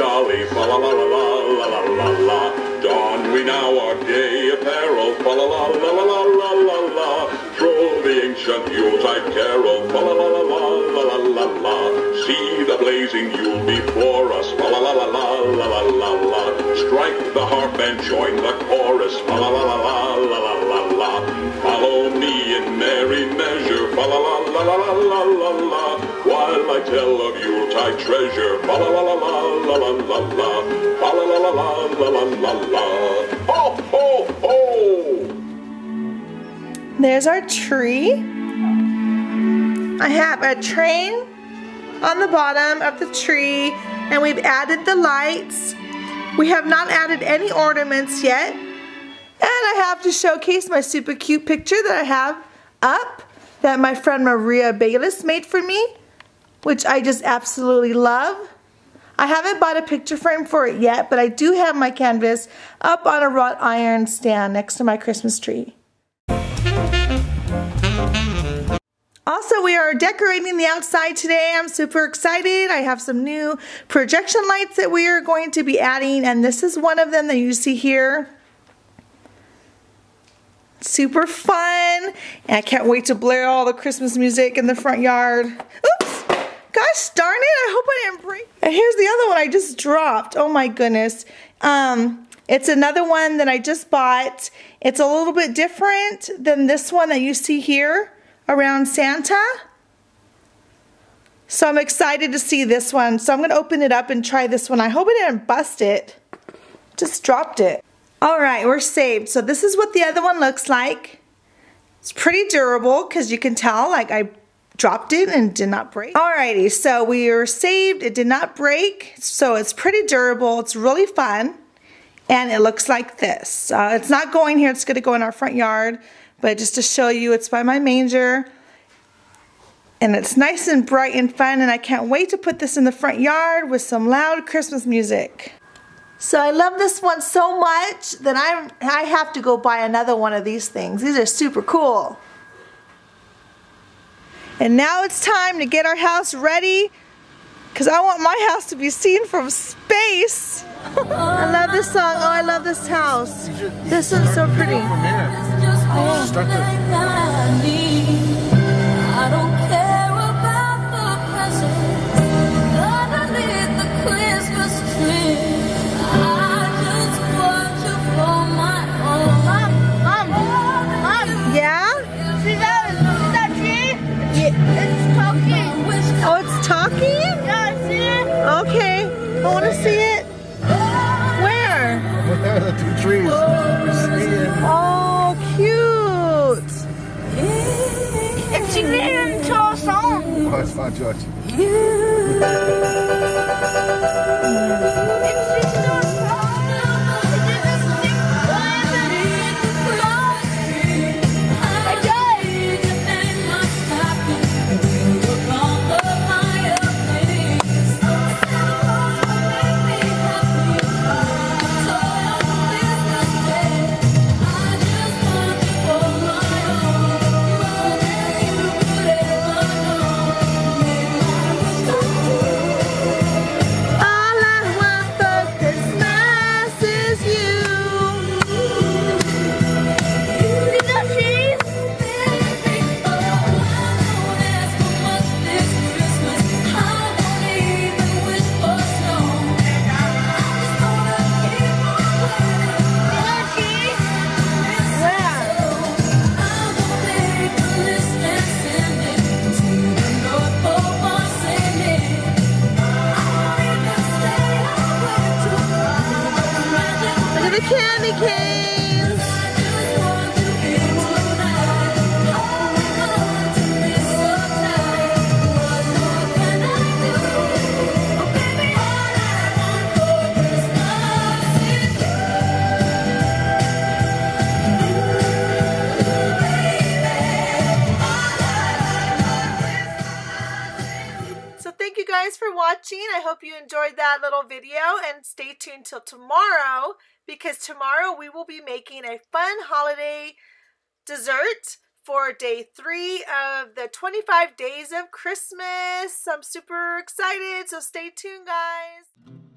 jolly, fa la la la la la la la. Don we now our gay apparel, fa la la la la la la la. Troll the ancient Yuletide carol, fa la la la la la la la. See the blazing Yule before us, fa la la la la la la la. Strike the harp and join the chorus, fa la la la la la la la. Follow me in merry measure, fa la la la la la la la. While I tell of Yuletide treasure, fa la la la la la la la, fa la la la la la la la. Ho ho ho! There's our tree. I have a train on the bottom of the tree, and we've added the lights. We have not added any ornaments yet, and I have to showcase my super cute picture that I have up that my friend Maria Bayless made for me, which I just absolutely love. I haven't bought a picture frame for it yet, but I do have my canvas up on a wrought iron stand next to my Christmas tree. Also, we are decorating the outside today. I'm super excited. I have some new projection lights that we are going to be adding, and this is one of them that you see here. Super fun, and I can't wait to blare all the Christmas music in the front yard. Oops! Gosh darn it, I hope I didn't break. And here's the other one I just dropped. Oh my goodness. It's another one that I just bought. It's a little bit different than this one that you see here around Santa. So I'm excited to see this one. So I'm gonna open it up and try this one. I hope I didn't bust it. Just dropped it. Alright, we're saved. So this is what the other one looks like. It's pretty durable because you can tell like I dropped it and did not break. Alrighty, so we are saved. It did not break. So it's pretty durable. It's really fun. And it looks like this. It's not going here. It's going to go in our front yard. But just to show you, it's by my manger. And it's nice and bright and fun. And I can't wait to put this in the front yard with some loud Christmas music. So I love this one so much that I have to go buy another one of these things. These are super cool. And now it's time to get our house ready because I want my house to be seen from space. I love this song. Oh, I love this house. This one's so pretty. I don't care about the presents. Underneath the Christmas tree. I just want you for my own. Mom. Yeah? See that tree? Yeah. It's talking. Oh, it's talking? Yeah, I see it. Okay. I want to see it. Where? Where are the two trees? Oh, cute. It's a name to our song. Oh, it's not George. It's just our song. For watching. I hope you enjoyed that little video and stay tuned till tomorrow because tomorrow we will be making a fun holiday dessert for day 3 of the 25 days of Christmas. I'm super excited, so stay tuned guys.